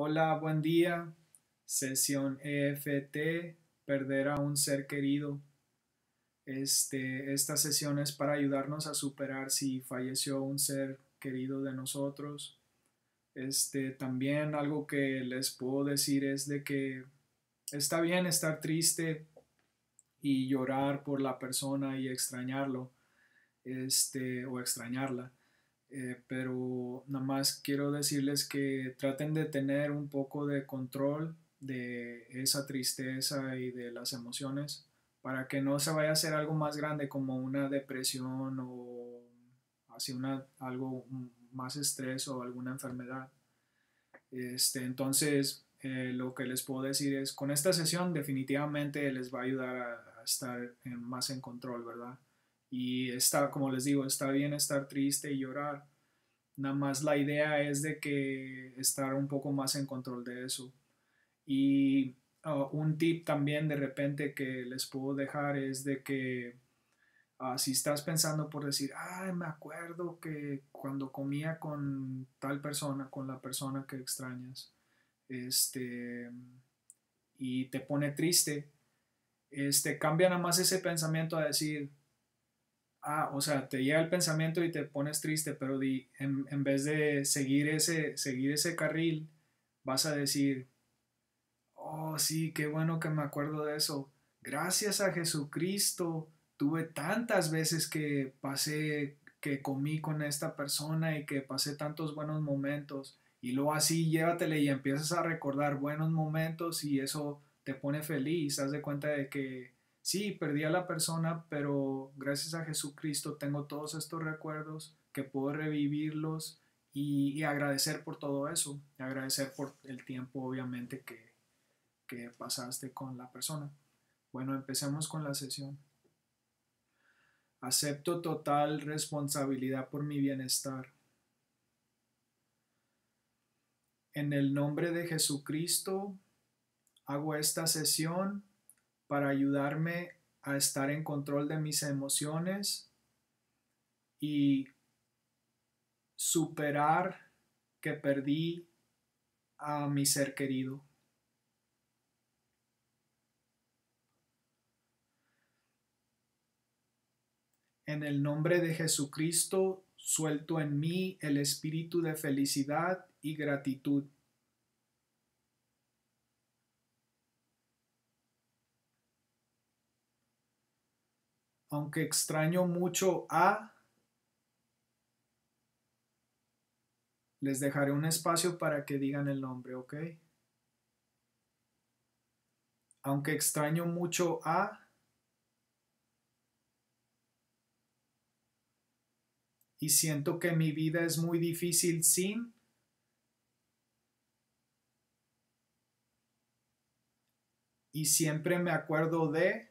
Hola, buen día. Sesión EFT, perder a un ser querido. Esta sesión es para ayudarnos a superar si falleció un ser querido de nosotros. También algo que les puedo decir es de que está bien estar triste y llorar por la persona y extrañarlo o extrañarla. Pero nada más quiero decirles que traten de tener un poco de control de esa tristeza y de las emociones para que no se vaya a hacer algo más grande como una depresión o así algo más estrés o alguna enfermedad. Entonces lo que les puedo decir es con esta sesión definitivamente les va a ayudar a estar más en control, ¿verdad? Y como les digo, está bien estar triste y llorar. Nada más la idea es de que estar un poco más en control de eso. Y un tip también de repente que les puedo dejar es de que si estás pensando por decir, ay, me acuerdo que cuando comía con tal persona, con la persona que extrañas, y te pone triste, cambia nada más ese pensamiento a decir, o sea, te llega el pensamiento y te pones triste, pero en vez de seguir ese carril, vas a decir, oh sí, qué bueno que me acuerdo de eso. Gracias a Jesucristo, tuve tantas veces que comí con esta persona y que pasé tantos buenos momentos. Y luego así, llévatele y empiezas a recordar buenos momentos y eso te pone feliz. Haz de cuenta de que sí, perdí a la persona, pero gracias a Jesucristo tengo todos estos recuerdos que puedo revivirlos y agradecer por todo eso. Y agradecer por el tiempo, obviamente, que pasaste con la persona. Bueno, empecemos con la sesión. Acepto total responsabilidad por mi bienestar. En el nombre de Jesucristo, hago esta sesión para ayudarme a estar en control de mis emociones y superar que perdí a mi ser querido. En el nombre de Jesucristo, suelto en mí el espíritu de felicidad y gratitud. Aunque extraño mucho les dejaré un espacio para que digan el nombre, ¿ok? Aunque extraño mucho y siento que mi vida es muy difícil sin, y siempre me acuerdo de,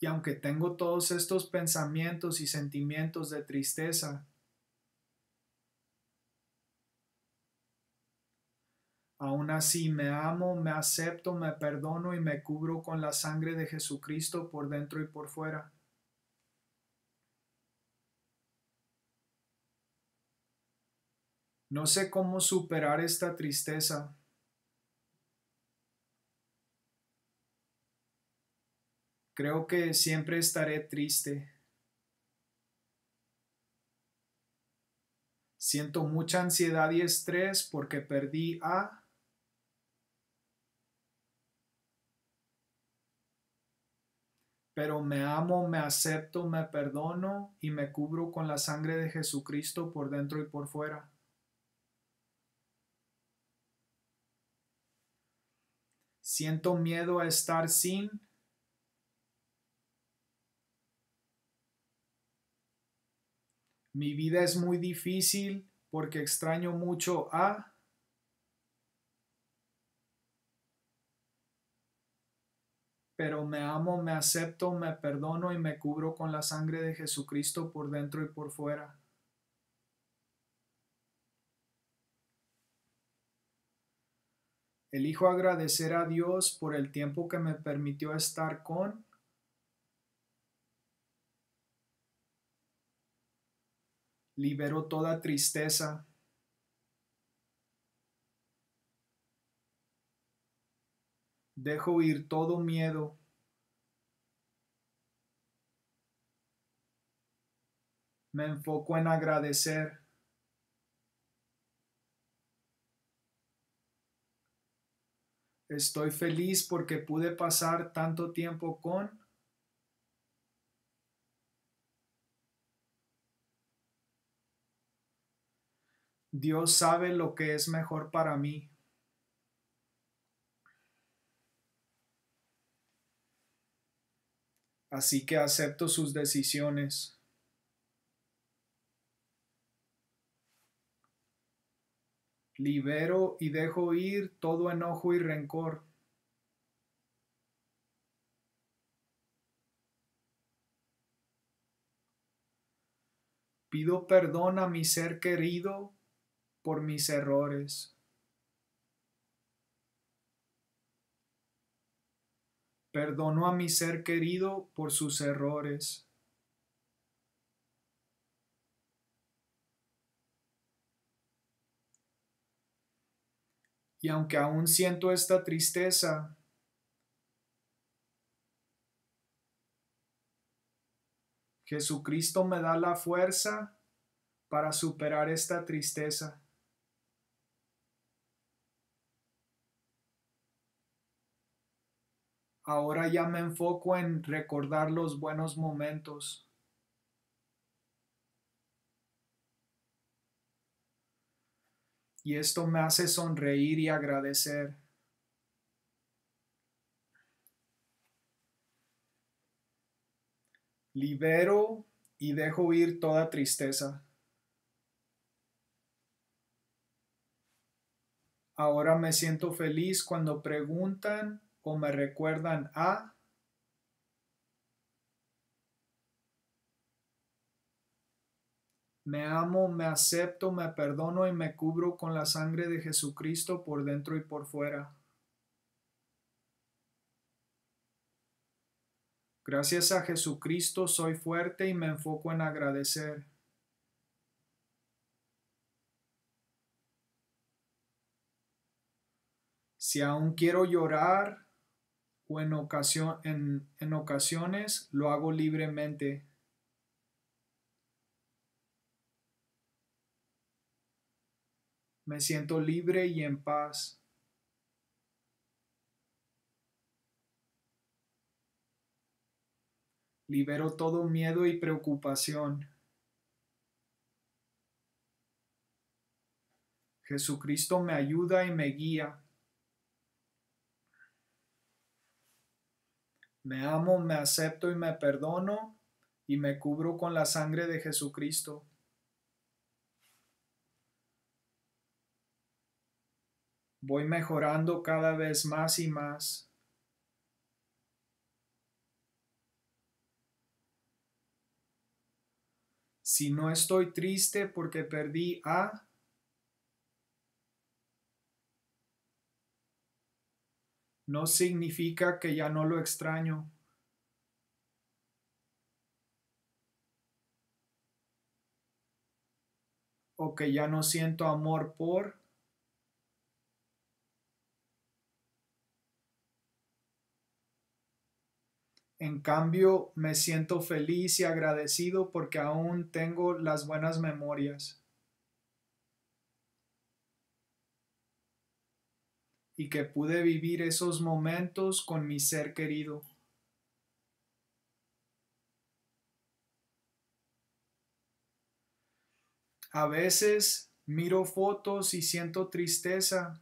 y aunque tengo todos estos pensamientos y sentimientos de tristeza, aún así me amo, me acepto, me perdono y me cubro con la sangre de Jesucristo por dentro y por fuera. No sé cómo superar esta tristeza. Creo que siempre estaré triste. Siento mucha ansiedad y estrés porque perdí a... Pero me amo, me acepto, me perdono y me cubro con la sangre de Jesucristo por dentro y por fuera. Siento miedo a estar sin... Mi vida es muy difícil porque extraño mucho a... Pero me amo, me acepto, me perdono y me cubro con la sangre de Jesucristo por dentro y por fuera. Elijo agradecer a Dios por el tiempo que me permitió estar con... Libero toda tristeza. Dejo ir todo miedo. Me enfoco en agradecer. Estoy feliz porque pude pasar tanto tiempo con. Dios sabe lo que es mejor para mí. Así que acepto sus decisiones. Libero y dejo ir todo enojo y rencor. Pido perdón a mi ser querido por mis errores. Perdono a mi ser querido por sus errores. Y aunque aún siento esta tristeza, Jesucristo me da la fuerza para superar esta tristeza. Ahora ya me enfoco en recordar los buenos momentos. Y esto me hace sonreír y agradecer. Libero y dejo ir toda tristeza. Ahora me siento feliz cuando preguntan o me recuerdan a. Me amo, me acepto, me perdono y me cubro con la sangre de Jesucristo por dentro y por fuera. Gracias a Jesucristo soy fuerte y me enfoco en agradecer. Si aún quiero llorar o en ocasiones, lo hago libremente. Me siento libre y en paz. Libero todo miedo y preocupación. Jesucristo me ayuda y me guía. Me amo, me acepto y me perdono y me cubro con la sangre de Jesucristo. Voy mejorando cada vez más y más. Si no estoy triste porque perdí a, no significa que ya no lo extraño. O que ya no siento amor por. En cambio, me siento feliz y agradecido porque aún tengo las buenas memorias. Y que pude vivir esos momentos con mi ser querido. A veces miro fotos y siento tristeza.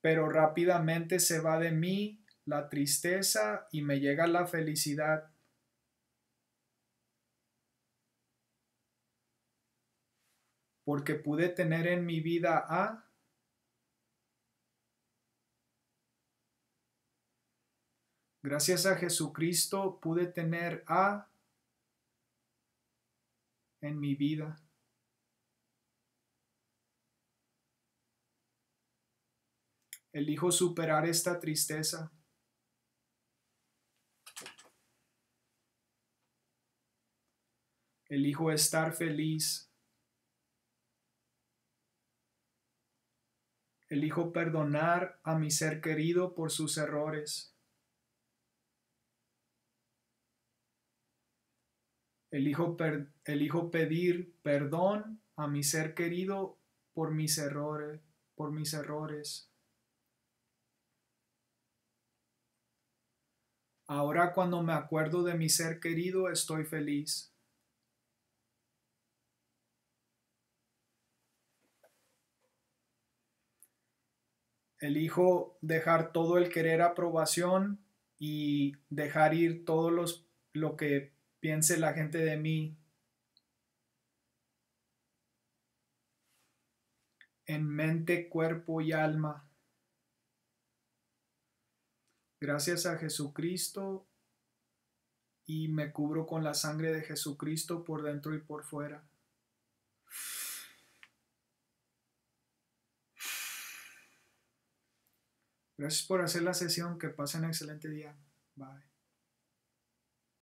Pero rápidamente se va de mí la tristeza y me llega la felicidad. Porque pude tener en mi vida a. Gracias a Jesucristo pude tener a en mi vida. Elijo superar esta tristeza. Elijo estar feliz. Elijo perdonar a mi ser querido por sus errores. Elijo pedir perdón a mi ser querido por mis errores, Ahora, cuando me acuerdo de mi ser querido, estoy feliz. Elijo dejar todo el querer aprobación y dejar ir todo lo que piense la gente de mí. En mente, cuerpo y alma. Gracias a Jesucristo, y me cubro con la sangre de Jesucristo por dentro y por fuera. Gracias por hacer la sesión. Que pasen un excelente día. Bye.